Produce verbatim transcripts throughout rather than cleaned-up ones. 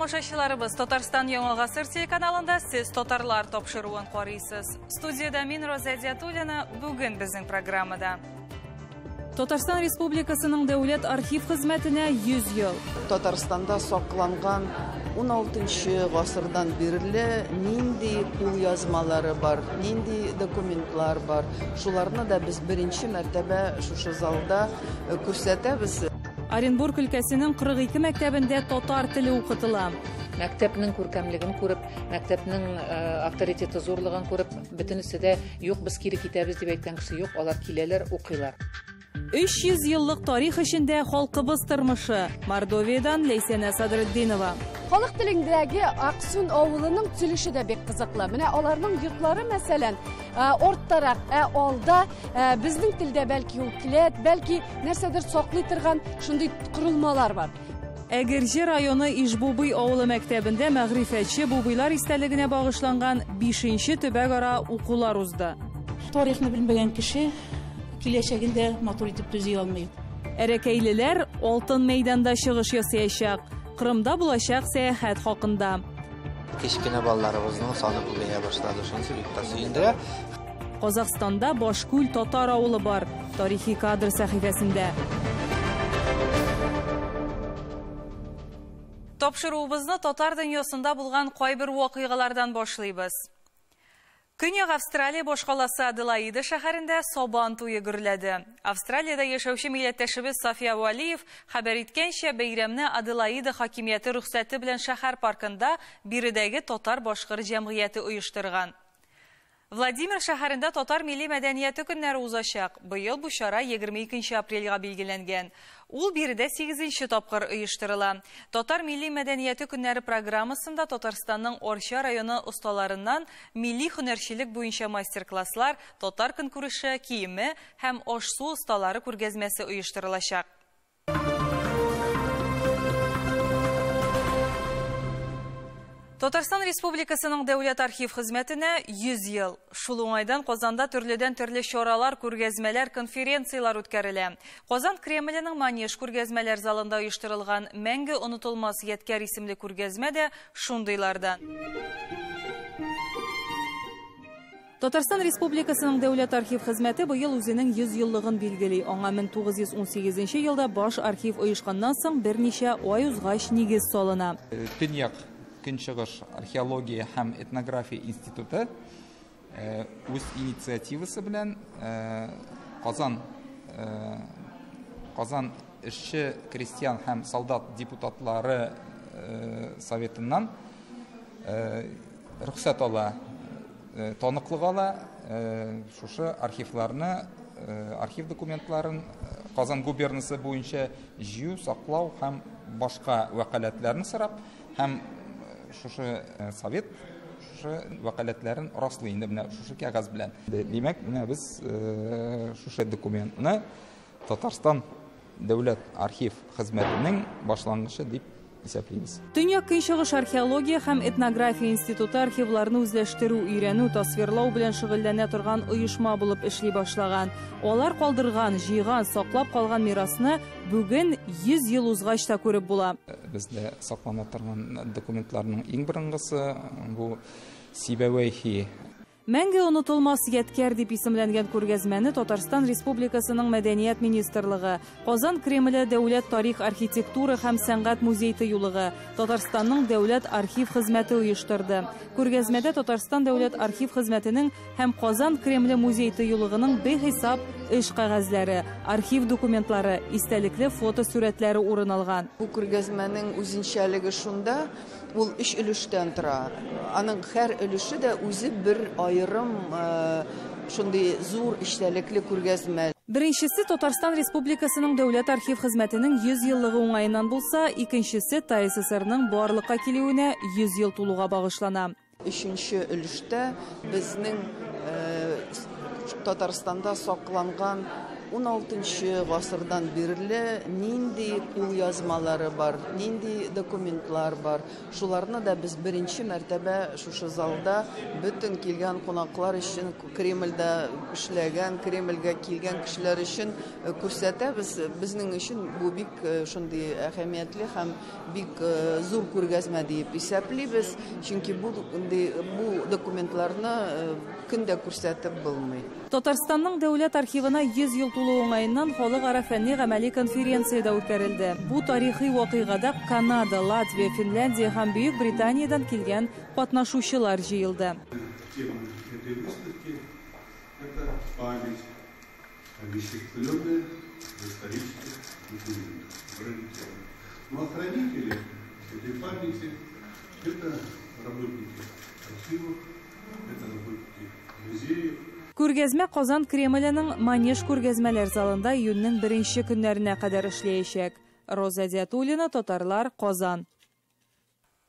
Тамошашыларыбыз, Татарстан яңалғасыр телеканалында сіз татарлар тапшыруын қарайсыз. Студияда мен Розә Диатулина, бүгін біздің программада. Татарстан Республикасының дәулет архив хызметіне йөз ел. Татарстанда сакланған он алтынчы ғасырдан берілі нинди кул язмалары бар, нинди документлар бар. Шуларны да біз бірінші мәртәбе шушы залда күрсәтәбіз. Оренбург өлкәсенең кырык ике мәктәбендә татар теле укытыла. Мәктәпнең күркәмлеген күреп, мәктәпнең авторитеты зурлыгын күреп, бөтенесе дә юк без кире китәбез дип әйткән кеше юк, алар киләләр, укыйлар. өч йөз еллык тарих эчендә халкыбыз тормышы. Мордовиядан Лейсәнә Садретдинова. Халык телендәге Аксун авылының төзелеше дә бик кызыклы. Менә аларның йортлары мәсәлән, орттарак, ә алда безнең телдә бәлки ул килет, бәлки нәрсәдер саклый торган шундый курылмалар бар. Әгерҗе районы Ижбубый авылы мәктәбендә мәгърифәтче бубыйлар истәлегенә багышланган бишенче төбәкара укулар узды. Тарихны белмәгән кеше киләчәгендә матур итеп төзи алмый. Әрәкәйлеләр алтын мәйданда чыгыш ясаячак, Кырымда булачак сәяхәт хакында. Кечкенә балларыбызның саны булгая башлады. Шунсы Казахстанда Башкүл татар авылы бар. Тарихи кадр сәхифәсендә. Тапшыруыбызны татар дөньясында булган кайбер вакыйгалардан башлыйбыз. Көньяк Австралия башкаласы Аделаида шәһәрендә сабан туе гөрләде. Австралиядә яшәүче милләттәшебез Сафия Валиев хәбәр иткәнчә, бәйрәмне Аделаида хакимияте рөхсәте белән шәһәр паркында биредәге татар башкыр җәмгыяте оештырган. Владимир шәһәрендә татар милли мәдәнияте көннәре узачак. Быел бу чара егерме икенче апрельгә билгеләнгән. Ул биредә сигезенче тапкыр оештырыла. Татар милли мәдәнияте көннәре программасында Татарстанның Орча районы осталарыннан милли һөнәрчелек буенча мастер-класслар, татар көнкүреше, киеме һәм аш-су осталары күргәзмәсе оештырылачак. Татарстан Республикасының дәүләт архив хезмәтенә йөз ел. Шул уңайдан Казанда төрледән төрле чаралар, күргәзмәләр, конференциялар үткәрелә. Казан Кремленең Манеж күргәзмәләр залында оештырылган Мәңге онытылмас ядкәр исемле күргәзмә дә шундыйлардан. Татарстан Республикасының дәүләт архив хезмәте быел үзенең йөз еллыгын билгели. Аңа мең тугыз йөз унсигезенче елда баш архив оешканнан соң берничә ай узгач нигез салына. Төньяк Көнчыгыш археология һәм этнография институты үз инициативасы белән Казан Казан эшче, крестьян һәм солдат депутатлары советыннан рөхсәт ала, таныклык ала, шушы архивларны, архив документларын Казан губерниясы буенча җыю, саклау һәм башка вәкаләтләрне сорап һәм шушы совет, шушы вакалатларын раслый инде менә шушы кагаз белән. Димәк, менә без шушы документны Татарстан дәүләт архив хезмәтенең башлангычы дип исәплибез. Дөньякөнчыгыш археология һәм этнография институты архивларны үзләштерү, өйрәнү, тасвирлау белән шөгыльләнә торган оешма булып эшли башлаган. Алар калдырган, җыйган, саклап калган мирасны бүген йөз ел узгач та күреп була. Бездә саклана торган документларның иң беренгесе бу Сибәвәйхи. Мәңге онытылмас ядкәр дип исемләнгән күргәзмәне Татарстан Республикасының Мәдәният министрлыгы, Казан Кремле дәүләт тарих, архитектура һәм сәнгать музей тыюлыгы, Татарстанның дәүләт архив хезмәте оештырды. Күргәзмәдә Татарстан дәүләт архив хезмәтенең һәм Казан Кремле музей тыюлыгының бихисап эш кагазлары, архив документлары, истәлекле фото сурәтләре урын алган. Бу күргәзмәнең үзенчәлеге шунда, ул эш өлештән тора. Аның һәр өлеше дә үзе бер айрым шундый зур эштәлекле күргәзмә. Беренчесе Татарстан Республикасының дәүләт архив хезмәтенең йөз еллыгы уңайынан булса, икенчесе ТССРның барлыкка килүенә йөз ел тулуга багышлана. Өченче өлештә безнең Татарстанда сакланган он алтынчы гасырдан биреле нинди кул язмалары бар, нинди документлар бар. Шуларны да без беренче мәртәбә шушы залда бүтән килгән кунаклар өчен, Кремльдә эшләгән, Кремльгә килгән кешеләр өчен күрсәтәбез. Безнең өчен бу бик шундый әһәмиятле һәм бик зур күргәзмә дип исәплибез, чөнки бу документларны көндә күрсәтеп булмый. Татарстанның дәүләт архивына йөз ел тулы уңайыннан халыкара фәнни гамәли конференциядә үткәрелде. Бу тарихи вакыйгада Канада, Латвия, Финляндия һәм Бөек Британиядан килгән катнашучылар җыелды. Но хранители этой памяти – это работники архивов, это работники музеев. Күргәзмә Казан Кремленең Манеж күргәзмәләр залында июньнең беренче көннәренә кадәр эшләячәк. Розә Диатулина, татарлар, Казан.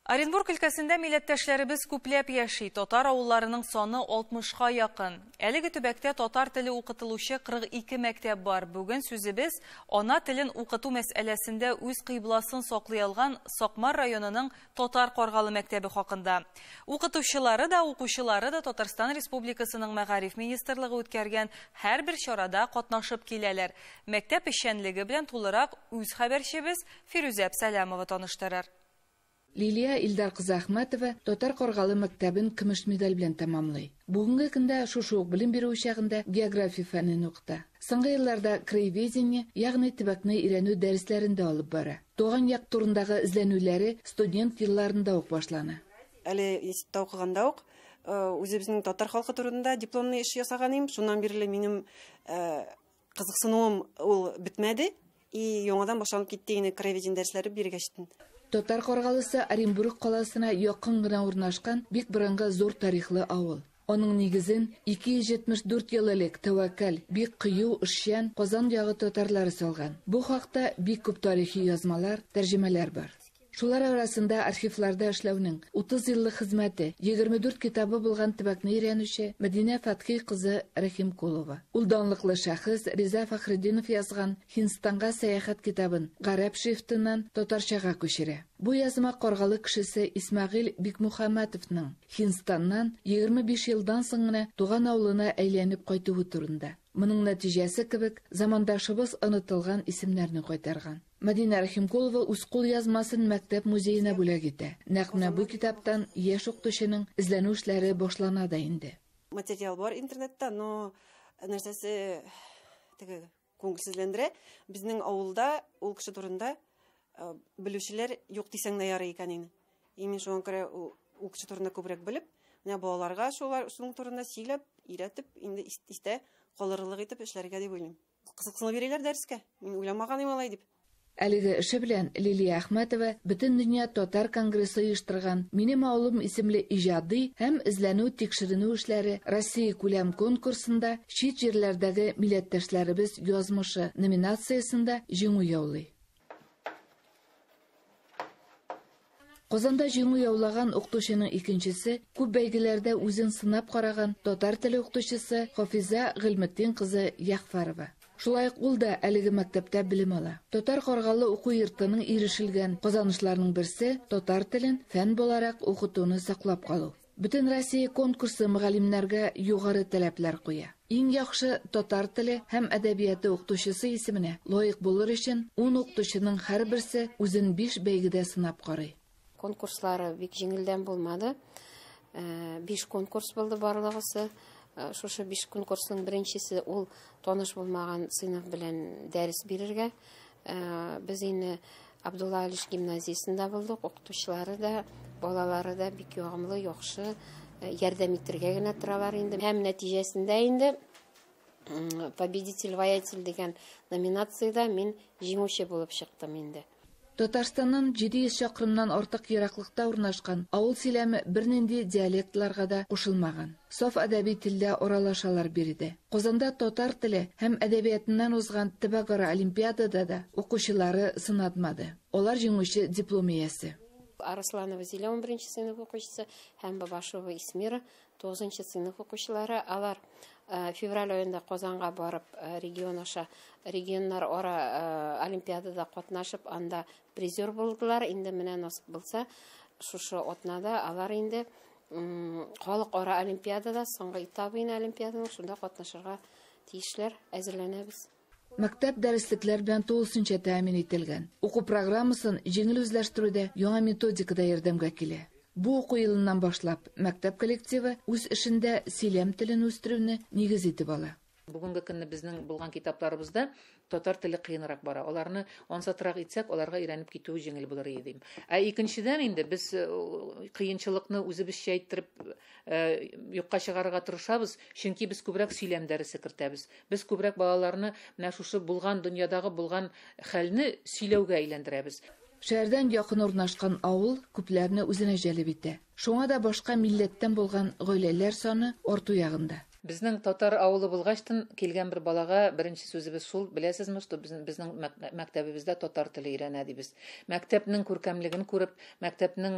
Оренбург өлкәсендә милләттәшләребез күпләп яши, татар авылларының саны алтмышка якын. Әлеге төбәктә татар теле укытылучы кырык ике мәктәп бар. Бүген сүзебез ана телен укыту мәсьәләсендә үз кыйбласын саклый алган Сакмар районының татар каргалы мәктәбе хакында. Укытучылары да, укучылары да Татарстан Республикасының мәгариф министрлыгы үткәргән һәрбер чарада катнашып киләләр. Мәктәп эшчәнлеге белән тулырак үз хәбәрчебез Феруза Апсалямова таныштырыр. Лилия Илдар кызы Әхмәтова татар каргалы мәктәбен көмеш медаль белән тәмамлый. Бүгенге көндә шушы ук белем бирү учагында география фәнен укыта. Соңгы елларда краеведение, ягъни төбәкне өйрәнү дәресләрендә алып бара. Туган як турындагы эзләнүләре студент елларында ук башлана. Әле институтта укыганда ук үзебезнең татар халкы турында дипломны эш ясаган идем. Шуннан бирле минем кызыксынуым ул битмәде и яңадан башланып китте ине краеведение дәресләре бергәчтен. Татар каргалысы Оренбург каласына якын гына урнашкан бик борынгы зур тарихлы авыл. Аның нигезен ике йөз җитмеш дүрт ел элек тәвәккәл, бик кыю, эшчән Казан ягы татарлары салган. Бу хакта бик күп тарихи язмалар, тәрҗемәләр бар. Шулар арасында архивларда эшләүнең утыз еллык хезмәте, егерме дүрт китабы булган төбәкне өйрәнүче Медине Рахим Кузы Рихим Колова. Ул данлыклы шәхес Резаф Ахрединов язган Хиндстанга сәяхәт китабын гарәп шрифтыннан татарчага күчерә. Бу язма каргалы кешесе Исмағил Бекмухаматовның Хиндстаннан егерме биш елдан соң гына туган авылына әйләнеп кайтуы турында. Моның нәтиҗәсе кебек замандашыбыз онытылган исемнәрне кайтарган. Мадина Рахим Колова үз кул язмасын мәктәп музеена бүләк итә. Нәкъ менә бу китаптан яшь укытучының эзләнү эшләре башлана да инде. Материал бар интернетта, но нәрсәсе теге күңелсезләндерә. Безнең авылда ул кеше турында белүчеләр юк дисәң дә ярый икән инде. И мин шуңа күрә ул кеше турында күбрәк белеп, менә балаларга шулар шуның турында сөйләп, өйрәтеп, инде истә калырлык итеп эшләргә дип уйлыйм. Кызыксына бирәләр дәрескә. Мин уйламаган идем алай дип. Әлеге эше белән Лилия Әхмәтова бөтен дөнья татар конгрессы оештырган «Минем авылым» исемле иҗади һәм эзләнү тикшеренү эшләре Россия күләм конкурсында чит җирләрдәге милләттәшләребез язмышы номинациясендә җиңү яулый. Казанда җиңү яулаган укытучының икенчесе күп бәйгеләрдә үзен сынап караган татар теле укытучысы Хофиза ғилміттен қызы Яхфарова. Шулай ук ул да әлеге мәктәптә белем ала. Татар каргалы уку йортының ирешелгән казанышларының берсе татар телен фән буларак укытуны саклап калу. Бөтен Россия конкурсы мөгаллимнәргә югары таләпләр куя. Иң яхшы татар теле һәм әдәбияты укытучысы исеменә лаек булыр өчен ун укытучының һәрберсе үзен биш бәйгедә сынап карый. Конкурслары бик җиңелдән булмады. биш конкурс булды барлыгысы. Шушы биш конкурсның беренчесе ул таныш булмаган сыйныф белән дәрес бирергә. Без инде Абдулла Алиш гимназиясендә булдык. Укытучылары да, балалары да бик ягымлы, яхшы ярдәм итәргә генә торалар инде. Һәм нәтиҗәсендә инде победитель воятель дигән номинациядә мин җиңүче булып чыктым инде. Татарстаннан җиде йөз чакрымнан артык ераклыкта урнашкан авыл сөйләме бернинди диалектларга да кушылмаган. Саф әдәби телдә оралашалар биредә. Казанда татар теле һәм әдәбиятыннан узган төбәкара олимпиадада да укучылары сынатмады. Алар җиңүче диплом иясе. Арысланова Зилә он беренче сыйныф укучысы һәм Бабашова Исмира тогызынчы сыйныф укучылары алар февраль айында Казанга барып, регион аша, регионнар ара олимпиадада катнашып, анда призер булдылар. Инде менә насып булса, шушы атнада алар инде халык ара олимпиадада соңгы этабын олимпиаданың шунда катнашырга тиешләр, әзерләнәбез. Мәктәп дәреслекләр белән тулысынча тәэмин ителгән. Уку программасын җиңел үзләштерүдә яңа методикада ярдәмгә килә. Бу уку елыннан башлап, мәктәп коллективы үз эшендә сөйләм телен үстерүне нигез итеп ала. Бүгенге көнне безнең булган китапларыбызда татар теле кыенрак бара. Аларны ансатрак итсәк, аларга өйрәнеп китүе җиңел булыр иде. Ә икенчедән инде без кыенчылыкны үзебезчә әйттереп, юкка чыгарырга тырышабыз, чөнки без күбрәк сөйләм дәресе кертәбез. Без күбрәк балаларны менә шушы булган дөньядагы булган хәлне сөйләүгә әйләндерәбез. Шәһәрдән якын урнашкан авыл күпләрне үзенә җәлеп итә. Шуңа да башка милләттән булган гаиләләр саны арту ягында. Безнең татар авылы булгачтын килгән бер балага беренче сүзебез шул, беләсезме, что безнең мәктәбебездә татар теле өйрәнә дибез. Мәктәпнең күркәмлеген күреп, мәктәпнең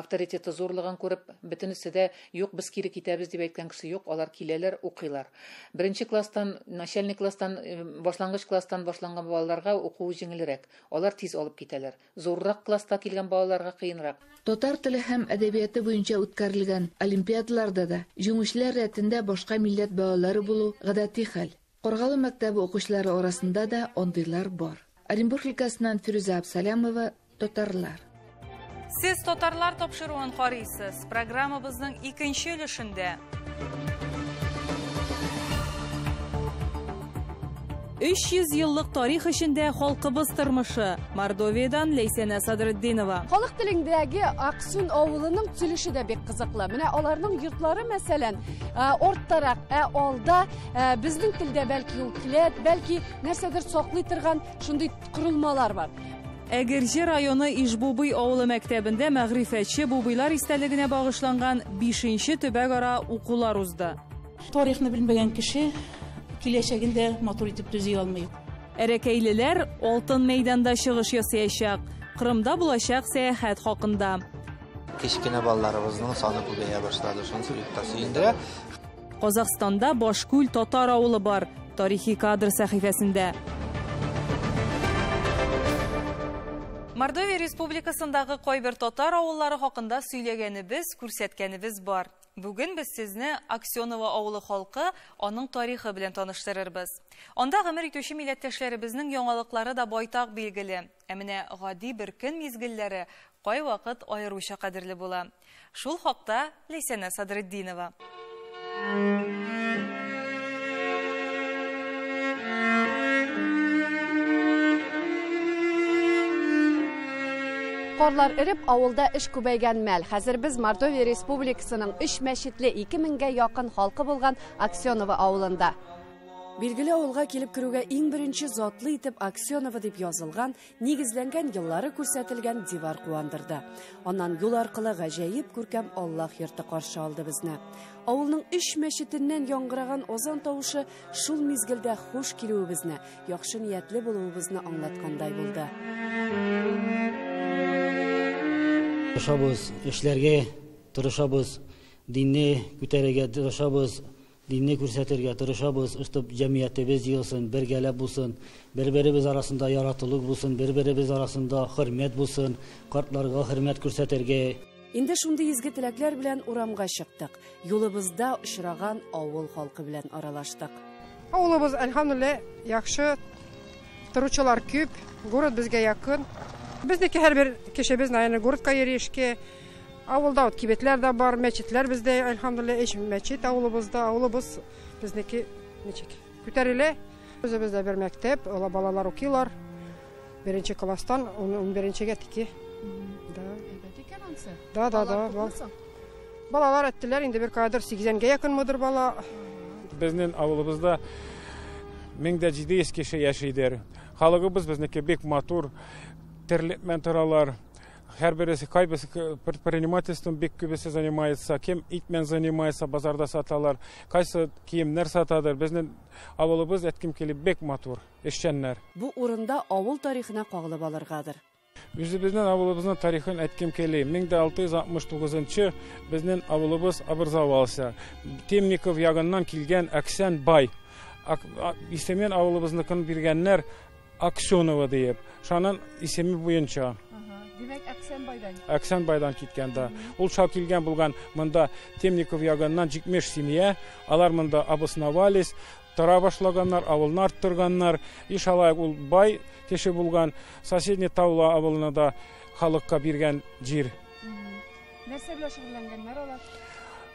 авторитеты зурлыгын күреп, бөтенесе дә юк, без кире китәбез дип әйткән кеше юк, алар киләләр, укыйлар. Беренче класстан, начальник класстан, башлангыч класстан башланган балаларга уку җиңелрәк. Алар тиз алып китәләр. Зуррак класста килгән балаларга кыенрак. Татар теле һәм әдәбияты буенча үткәрелгән олимпиадаларда да җиңүчеләр рәтендә башка милләт балалары булу гадәти хәл. Каргалы мәктәбе оқучылары арасында да ондыйлар бар. Оренбург өлкәсеннән Феруза Апсалямова, татарлар. Сез татарлар тапшыруын карыйсыз. Программабызның икенче өлешендә өч йөз еллык тарих эчендә халкыбыз тормышы. Мордовиядан Лейсәнә Садретдинова. Халык телендәге Аксун авылының төзелеше дә бик кызыклы. Менә аларның йортлары мәсәлән, орттарак, ә алда безнең телдә бәлки ул киләт, бәлки нәрсәдер саклый торган шундый курылмалар бар. Әгерҗе районы Ишбубый авылы мәктәбендә мәгърифәтче бубыйлар истәлегенә багышланган бишенче төбәкара укулар узды. Тарихны белмәгән кеше киләчәгендә матур итеп төзи алмый. Әрәкәйлеләр алтын мәйданда чыгыш ясаячак. Кырымда булачак сәяхәт хакында. Кечкенә балларыбызның саны күбәя башлады. Шунсы иктасында Казахстанда Башкүл татар авылы бар. Тарихи кадр сәхифәсендә. Мордовия Республикасындагы кайбер татар авыллары хакында сөйләгәнебез, күрсәткәнебез бар. Бүген без сезне Аксенова авылы халкы, аның тарихы белән таныштырырбыз. Анда гомер итүче милләттәшләребезнең яңалыклары да байтак билгеле. Ә менә гади бер көн мизгелләре кай вакыт аеруча кадерле була. Шул хакта Лейсәнә Садретдинова. Карлар эреп, авылда эш күбәйгән мәл. Хәзер без Мордовия Республикасының өч мәчетле ике меңгә якын халкы булган Аксенова авылында. Билгеле авылга килеп керүгә иң беренче затлы итеп Аксенова дип язылган, нигезләнгән еллары күрсәтелгән дивар куандырды. Аннан юл аркылы гаҗәеп күркәм Аллаһ йорты каршы алды безне. Авылның өч мәчетеннән яңгыраган озан тавышы шул мизгелдә хуш килүебезне, яхшы ниятле булуыбызны аңлаткандай булды. Тырышабыз, эшләргә тырышабыз, динне күтәрергә тырышабыз, динне күрсәтергә тырышабыз, үстеп җәмгыятебез җыелсын, бергәләп булсын, бер-беребез арасында яратылык булсын, бер-беребез арасында хөрмәт булсын, картларга хөрмәт күрсәтергә. Инде шундый изге теләкләр белән урамга чыктык. Юлыбызда очраган авыл халкы белән аралаштык. Авылыбыз, әлхамдулилла, яхшы, торучылар күп, город безгә якын. Бездеке һәр бер кешебез наяны городка йөрешкә. Авылда ут кибетләр дә бар, мәчетләр бездә, әлхамдулилла, эш мәчет авылыбызда, авылыбыз безнеке ничек күтәрелә. Үзебездә бер мәктәп, ул балалар укыйлар. Беренче класстан он беренчегә тике. Да, әйбәт икән ансы. Да, да, да. Балалар әттеләр инде бер кадр сигезгә якын мыдыр бала. Безнең авылыбызда мең дә җиде йөз кеше яшәйдер. Халыгыбыз безнеке бик матур. Терминтаралар, хербересы, кайбесы, предпринимательством бик күбесе занимается, кем итмен занимается, базарда саталар, кайсы киемнәр сатадыр, безнең авылыбыз әткем килеп бик матур, эшчәннәр. Бу урында авыл тарихына кагылып алыргадыр. Өзіміздің ауылымыздың тарихын әйткім келеді. мең алты жүз алтмыш тоғызынчы біздің ауылымыз Абырзау алса. Темников яғынан келген Әксен бай. Исемен ауылымыздың бергеннер Аксенова деп. Шаның исемі бойынша. Демек Әксенбайдан. Әксенбайдан кеткенде. Ол шап келген болған мұнда Темников яғынан жекмеш семья. Алар мұнда абысынавалис. Тара башлаганнар, авылын арттырганнар. Ишалай ул бай кеше булган соседний таула авылына да халыкка бирген жер. Нәрсә белән шөгыльләнгәннәр алар?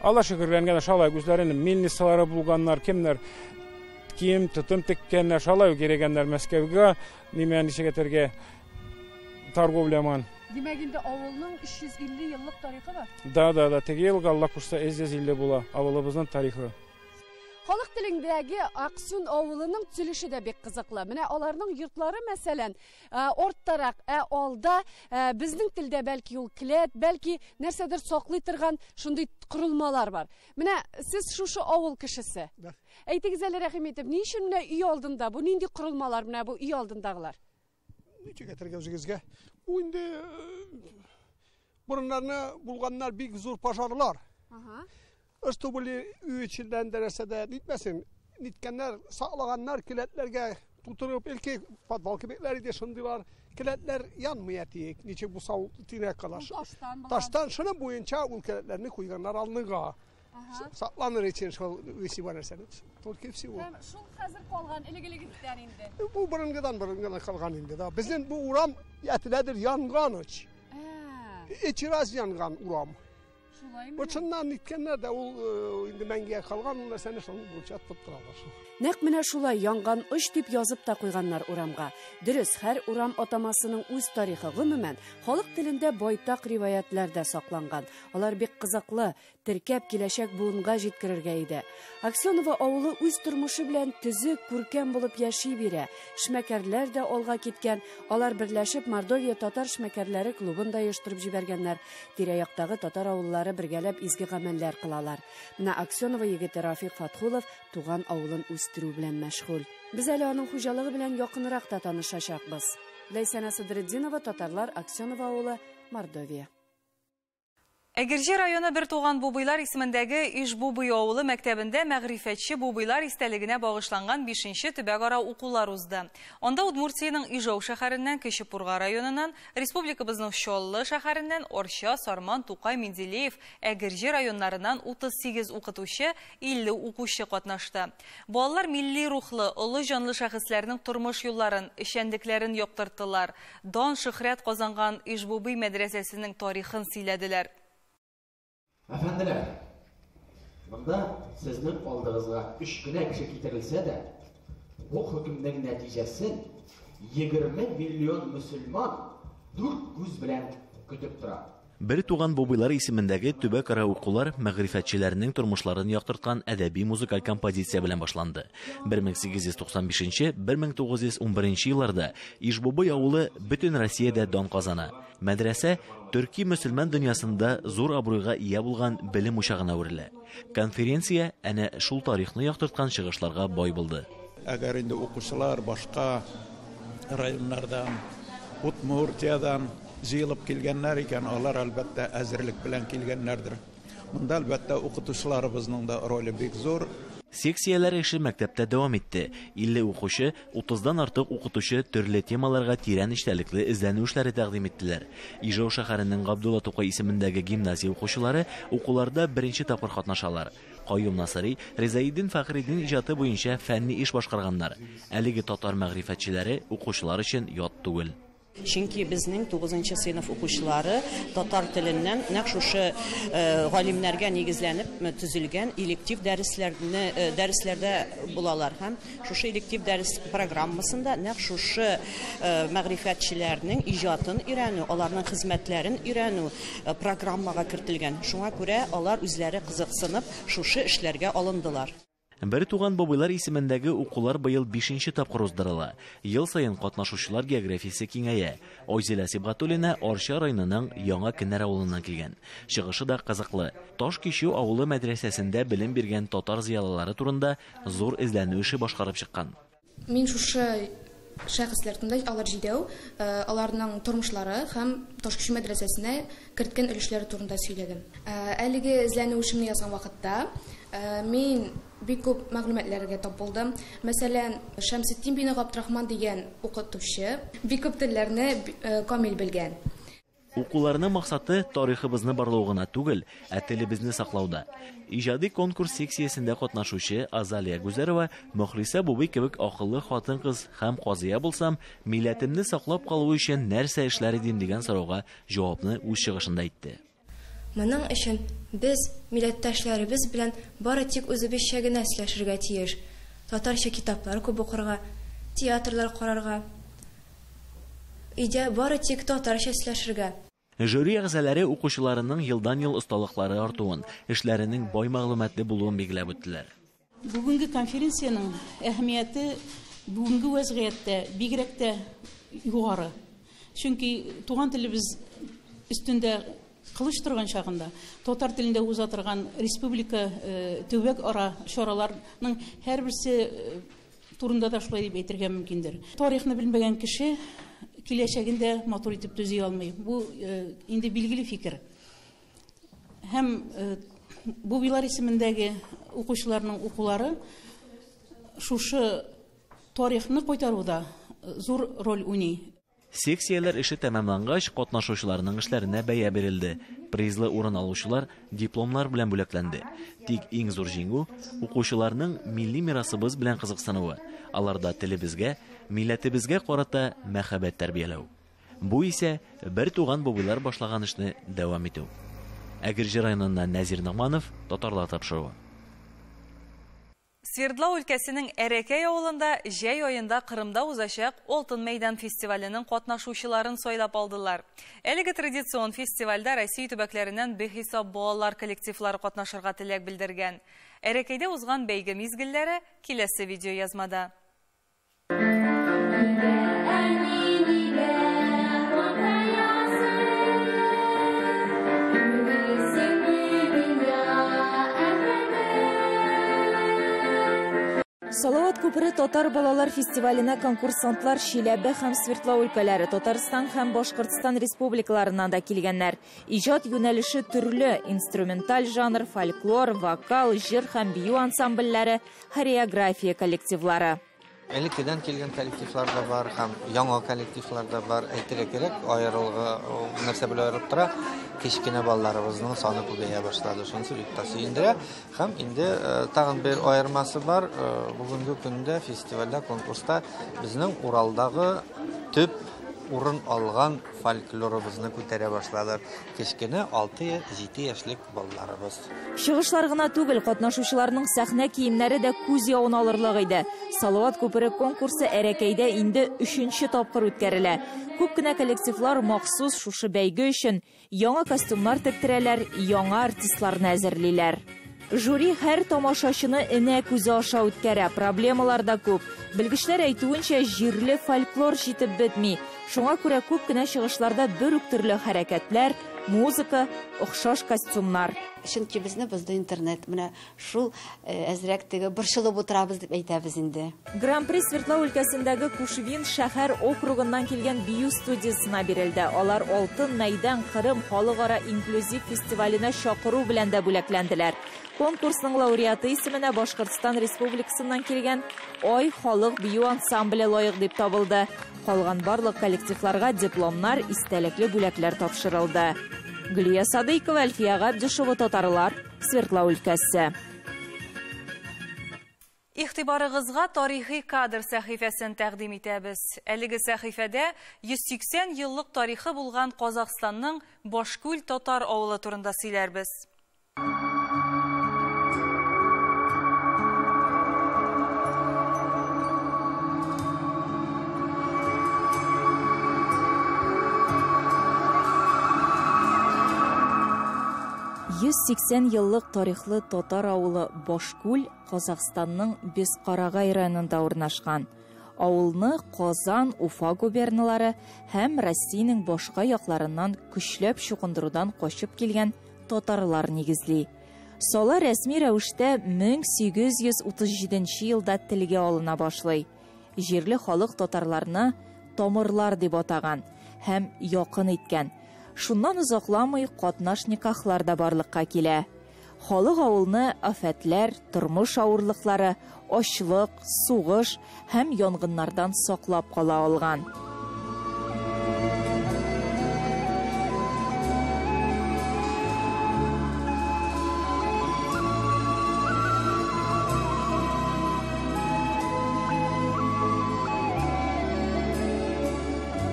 Алар шөгыльләнгән шалай үзләренең мельницалары булганнар, кемнәр кием тотым теккәннәр, шалай керегәннәр Мәскәүгә, нимә ничә тергә торговляман. Демәк инде авылның өч йөз илле еллык тарихы бар. Да, да, да, теге ел Алла кушса өч йөз илле була авылыбызның тарихы. Халык телендәге Аксун авылының төзелеше дә бик кызыклы. Менә аларның йортлары мәсәлән, орттарак, ә алда безнең телдә бәлки ул клет, бәлки нәрсәдер саклый торган шундый курылмалар бар. Менә сез шушы авыл кешесе. Әйтегез әле Рәхим итеп, ни өчен менә үй алдында бу нинди курылмалар менә бу үй алдындагылар? Ничә кәтергә үзегезгә? Бу инде бурыннарны булганнар бик зур пожарлар. Что были учителям дәресәдә нитмәсен, ниткәннәр, саклаганнар келәтләргә тутырып элке подвал кебекләре дә шундыйлар. Келәтләр янмый әтик, ничек бусау тирәк калаш. Таштан шуны буенча ул келәтләрне куйганнар алныга. Сакланыр өчен шул үсе бар нәрсәне. Только всего. Шул хәзер калган элеге-элегедән инде. Бу борынгыдан борынгына калган инде да. Безнең бу урам ятеләдер янган оч. Эчи раз янган урам. Бочыннан ниткәннәр дә ул инде мәңгә калган нәрсәне шул булча тып торалар. Нәкъ менә шулай янган оч дип язып та куйганнар урамга. Дөрес, һәр урам атамасының үз тарихы гомумән халык телендә байтак риваятләрдә сакланган. Алар бик кызыклы, теркәп киләчәк буынга җиткерергә иде. Аксенова авылы үз тормышы белән төзек, күркәм булып яши бирә. Шмәкәрләр дә алга киткән. Алар берләшеп Мордовия татар шмәкәрләре клубын да оештырып җибәргәннәр. Тирә-яктагы татар авыллары бергәләп изге гамәлләр кылалар. Менә Аксенова егете Рафик Фатхулов туган авылын үстерү белән мәшгуль. Без әле аның хуҗалыгы белән якынрак та танышачакбыз. Лейсәнә Садретдинова, татарлар, Аксенова авылы, Мордовия. Әгерҗи районы бер туган бубыйлар исемендәге Иш бубый авылы мәктәбендә мәгърифәтче бубыйлар истәлегенә багышланган бишенче төбәкара укулар узды. Анда Удмуртияның Ижау шәһәреннән, Кечепурга районынан, республикабызның Чоллы шәһәреннән, Орча, Сарман, Тукай, Менделеев, Әгерҗи районнарыннан утыз сигез укытучы, илле укучы катнашты. Балалар милли рухлы, олы җанлы шәхесләрнең тормыш юлларын, эшчәнлекләрен яктырттылар. Дан шөһрәт казанган Иш бубый мәдрәсәсенең тарихын сөйләделәр. Әфәнделәр, бында сезнең алдыгызга өч кенә кеше китерелсә дә, бу хөкемнең нәтиҗәсен егерме миллион мусульман дүрт күз белән көтеп тора. Бер туган бубыйлар исемендәге төбәкара укулар мәгърифәтчеләрнең тормышларын яктырткан әдәби-музыкаль композиция белән башланды. бер мең сигез йөз туксан бишенче - бер мең тугыз йөз унберенче елларда Иш бубый авылы бөтен Россиядә дан казана. Мәдрәсә Төрки мөселман дөньясында зур абруйга ия булган белем учагына әверелә. Конференция әнә шул тарихны яктырткан чыгышларга бай булды. Әгәр инде укучылар башка районнардан, Удмуртиядан җыелып килгәннәр икән, алар әлбәттә әзерлек белән килгәннәрдер. Монда әлбәттә укытучыларыбызның да роле бик зур. Секцияләр эше мәктәптә дәвам итте. илле укучы, утыздан артык укытучы төрле темаларга тирән эчтәлекле эзләнүшләре тәкъдим иттеләр. Ижау шәһәренең Габдула Туқа исемендәге гимназия укучылары укуларда беренче тапкыр катнашалар. Насари Резаидин Фахредин иҗаты буенча фәнни эш башкарганнар. Әлеге татар мәгърифәтчеләре укучылар өчен ят түгел. Чөнки безнең тугызынчы сыйныф укучылары татар теленнән нәкъ шушы галимнәргә нигезләнеп төзелгән электив дәресләрне дәресләрдә булалар һәм шушы электив дәрес программасында нәкъ шушы мәгърифәтчеләрнең иҗатын өйрәнү, аларның хезмәтләрен өйрәнү программага кертелгән. Шуңа күрә алар үзләре кызыксынып шушы эшләргә алындылар. Бер туган бабайлар исемендәге укулар быел бишенче тапкыр уздырыла. Ел саен катнашучылар географиясе киңәя. Озиле Сибатулина Орча районының Яңа Кенәр авылыннан килгән. Чыгышы да кызыклы. Таш кишу авылы мәдрәсәсендә белем биргән татар зыялылары турында зур эзләнү эше башкарып чыккан. Мин шушы шәхесләрдә алар җидәү, аларның тормышлары һәм Ташкент мәдрәсәсенә керткән өлешләре турында сөйләдем. Әлеге эзләнүшемне язган вакытта мин бик күп мәгълүматларга тап булдым. Мәсәлән, Шәмсетдин Бинага Абдрахман дигән укытучы бик күп телләрне камил белгән. Укуларның максаты тарихыбызны барлау гына түгел, ә телебезне саклауда. Иҗади конкурс секциясендә катнашучы Азалия Гюзарова Мухлиса Бубикевик акыллы хатын-кыз һәм казыя булсам, милләтемне саклап калу өчен нәрсә эшләр идем дигән сорауга җавапны үз чыгышында әйтте. Моның өчен без милләттәшләребез белән бары тик үзебезчә генә сөйләшергә тиеш. Татарча китаплар күп укырга, театрлар карарга, идея бары тик татарча сөйләшергә. Жюри әгъзалары укучыларының елдан-ел осталыклары артуын, эшләренең бай мәгълүматлы булуын билгеләп үттеләр. Бүгенге конференциянең әһәмияте бүгенге вазгыятта бигрәк тә югары. Чөнки туган телебез үстендә кылыш торган чагында, татар телендә уза торган республика төбәк ара чараларның һәрберсе турында да шулай дип әйтергә мөмкиндер. Тарихны белмәгән кеше киләчәгендә матур итеп төзи алмый. Бу инде билгеле фикер. Һәм бу еллар исемендәге укучыларның укулары шушы тарихны кайтаруда зур роль уйный. Секцияләр эше тәмамлангач, катнашучыларның эшләренә бәя бирелде. Призлы урын алучылар дипломнар белән бүләкләнде. Тик иң зур җиңү укучыларның милли мирасыбыз белән кызыксынуы. Аларда телебезгә, милләтебезгә карата мәхәббәт тәрбияләү. Бу исә бер туган бабайлар башлаган эшне дәвам итү. Әгерҗе районыннан Нәзир Нигъманов, татарлар тапшыруы. Свердлау өлкәсенең Әрәкәй авылында җәй аенда Кырымда узачак Алтын мәйдан фестиваленең катнашучыларын сойлап алдылар. Әлеге традицион фестивальдә Россия төбәкләреннән бихисап балалар коллективлары катнашырга теләк белдергән. Әрәкәйдә узган бәйге мизгелләре киләсе видео язмада. Салават күпере татар балалар фестиваленә конкурсантлар Шиләбе һәм Свердлау өлкәләре, Татарстан һәм Башкортстан республикаларыннан да килгәннәр. Иҗат юнәлеше төрле: инструменталь жанр, фольклор, вокал, җыр һәм бию ансамбльләре, хореография коллективлары. Элеккедән килгән коллективлар да бар һәм яңа коллективлар да бар. Әйтергә кирәк, аерылгы нәрсә белән аерып тора, кечкенә балларыбызның саны күбәя башлады. Шунысы бик тәсиндә һәм инде тагын бер аермасы бар. Бүгенге көндә фестивальдә, конкурста безнең Уралдагы төп урын алган фольклорыбызны күтәрә башладылар. Кечкенә алты-җиде яшьлек балларыбыз. Чыгышлар гына түгел, катнашучыларның сәхнә киемнәре дә күз явын алырлык иде. Салават күпере конкурсы Әрәкәйдә инде өченче тапкыр үткәрелә. Күп кенә коллективлар махсус шушы бәйге өчен яңа костюмнар тектерәләр, яңа артистларны әзерлиләр. Жюри һәр тамашачыны энә күзе аша үткәрә, проблемалар да күп. Белгечләр әйтүенчә, җирле фольклор җитеп бетми. Шуңа күрә күп кенә чыгышларда бер үк төрле хәрәкәтләр, музыка, охшаш костюмнар. Чөнки безне бездә интернет менә шул әзрәк теге борчылып утырабыз дип әйтәбез инде. Гран-при Свердлау өлкәсендәге Кушвин шәһәр округыннан килгән бию студиясына бирелде. Алар Алтын мәйдан Кырым халыкара инклюзив фестиваленә чакыру белән дә бүләкләнделәр. Конкурсның лауреаты исеменә Башкортстан Республикасыннан килгән Ай халык бию ансамбле лайык дип табылды. Калган барлык коллективларга дипломнар, истәлекле бүләкләр тапшырылды. Глеб Садыков, Әлфия Габдушева, татарлар, Свердлау өлкәсе. Игътибарыгызга тарихи кадр сәхифәсен тәкъдим итәбез. Әлеге сәхифәдә йөз сиксән еллык тарихы булган Казакъстанның Башкүл татар авылы турында сөйләрбез. йөз сиксән еллык тарихлы татар авылы Башкүл Казакъстанның Бескарагай районында урнашкан. Авылны Казан, Уфа губерналары һәм Россиянең башка якларыннан күчләп чукындырудан качып килгән татарлар нигезли. Сала рәсми рәвештә мең сигез йөз утыз җиденче елда телгә алына башлый. җирле халык татарларны тамырлар дип атаган һәм якын иткән. Шуннан узакламый катнаш никахлар да барлыкка килә. Халык авылны афәтләр, тормыш авырлыклары, ачлык, сугыш һәм янгыннардан саклап кала алган.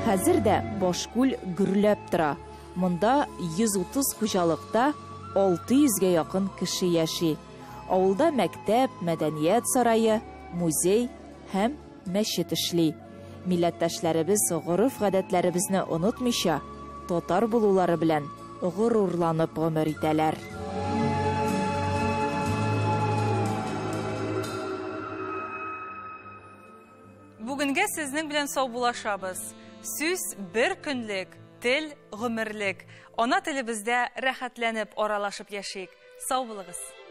Хәзер дә Башкүл гөрләп тора. Монда йөз утыз хуҗалыкта алты йөзгә якын кеше яши. Авылда мәктәп, мәдәният сарае, музей һәм мәчет эшли. Милләттәшләребез гореф-гадәтләребезне онытмыйча, татар булулары белән горурланып гомер итәләр. Бүгенгә сезнең белән саубуллашабыз. Сүз бер көнлек, тел гомерлек. Ана телебездә рәхәтләнеп аралашып яшик. Сау булыгыз.